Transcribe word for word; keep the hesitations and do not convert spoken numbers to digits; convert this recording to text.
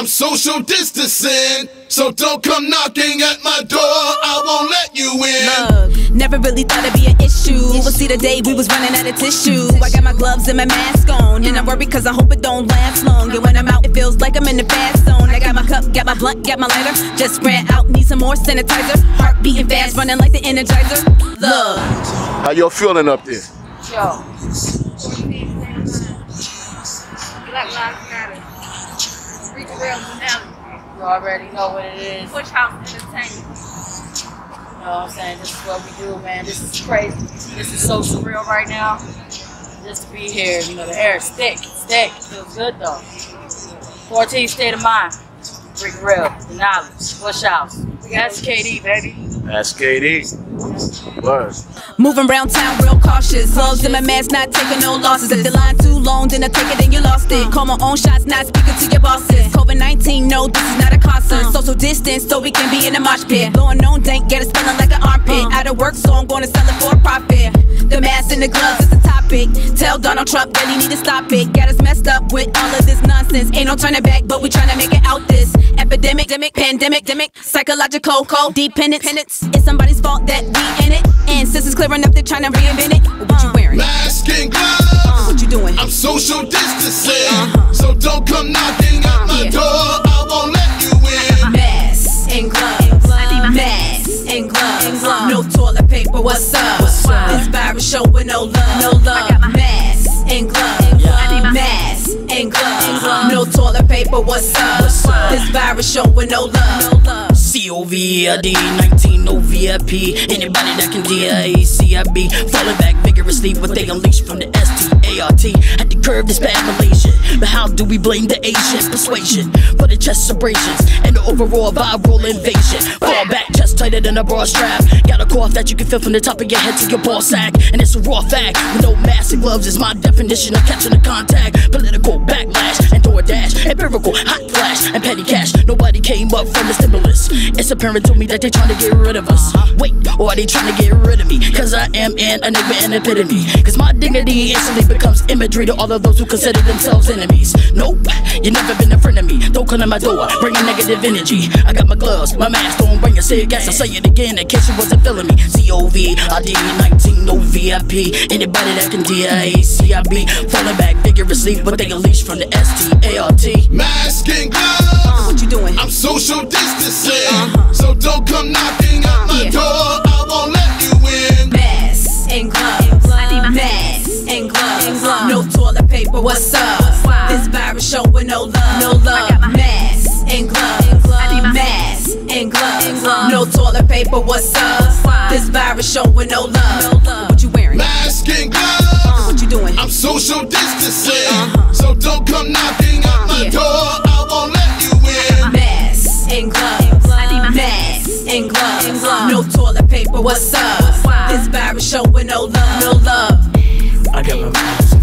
I'm social distancing, so don't come knocking at my door. I won't let you in. Look, never really thought it'd be an issue. We'll see the day we was running out of tissue. I got my gloves and my mask on, and I worry cause I hope it don't last long. And when I'm out, it feels like I'm in the fast zone. I got my cup, got my blunt, got my lighter. Just ran out, need some more sanitizer. Heart beating fast, running like the Energizer. Look, how y'all feeling up there? Yo, Black Lives Matter. You already know what it is. Push House Entertainment. You know what I'm saying? This is what we do, man. This is crazy. This is so surreal right now. Just to be here, you know, the air is thick, it's thick. It feels good though. Quarantine State of Mind. RicahReal, the knowledge. Push House. That's K D, baby. That's K D. Words. Moving round town real cautious. Gloves in my mask, not taking no losses. If the line too long, then I take it and you lost it. Call my own shots, not speaking to your bosses. COVID nineteen, no, this is not a concert. Social distance, so we can be in a mosh pit. Blowing on dank, get it smelling like an armpit. Out of work, so I'm gonna sell it for a profit. The mask and the gloves is the topic. Tell Donald Trump that he need to stop it. Got us messed up with all of this nonsense. Ain't no turning back, but we tryna make it out this epidemic, pandemic, pandemic, psychological codependence. It's somebody's fault that we in it, and since it's clearing up, they're trying to reinvent it. What you wearing? Mask and gloves. Uh, what you doing? I'm social distancing, uh-huh. So don't come knocking at my yeah. door. I won't let you in. Mask and gloves. Mask and gloves. No toilet paper. What's up? What's up? This virus showing no love. No love. Mask and gloves. Mask and gloves. No toilet paper. What's up? What's up? This virus showing no love. No love. COVID nineteen, no V I P. Anybody that can D I A C I B. Falling back vigorously what they unleashed from the S T A R T. Had to curb this bad Malaysian. But how do we blame the Asian persuasion for the chest abrasions and the overall viral invasion? Fall back, chest tighter than a bra strap. Got a cough that you can feel from the top of your head to your ball sack. And it's a raw fact. With no mask and gloves is my definition of catching a contact. Political backlash and DoorDash. Empirical hot flash and petty cash. Nobody came up from the stimulus. It's apparent to me that they're trying to get rid of us. Wait, or are they trying to get rid of me? Cause I am an, a nigga, an epitome. Cause my dignity instantly becomes imagery to all of those who consider themselves enemies. Nope, you never been a friend of me. Don't come to my door, bring a negative energy. I got my gloves, my mask, don't bring a sick ass. I'll say it again in case you wasn't feeling me. COVID nineteen, no V I P. Anybody that can D I A C I B. Falling back vigorously, but they unleashed from the S T A R T. Mask and gloves. Uh, what you doing? I'm social distancing. Uh-huh. So don't come knocking at my yeah. door. I won't let you in. Mask and gloves. Mask and gloves. No toilet paper. What's up? What's up? This virus showing no love. No love. Mask and gloves. Mask and gloves. No toilet paper. What's up? What's up? This virus showing no love. No love. What you wearing? Mask and gloves. Uh, what you doing? I'm social distancing. Uh-huh. So don't come knocking at my yeah. door. I won't let you in. Mask and gloves. Mask and gloves, no toilet paper. What's up? This virus showing no love, no love. I got my mask.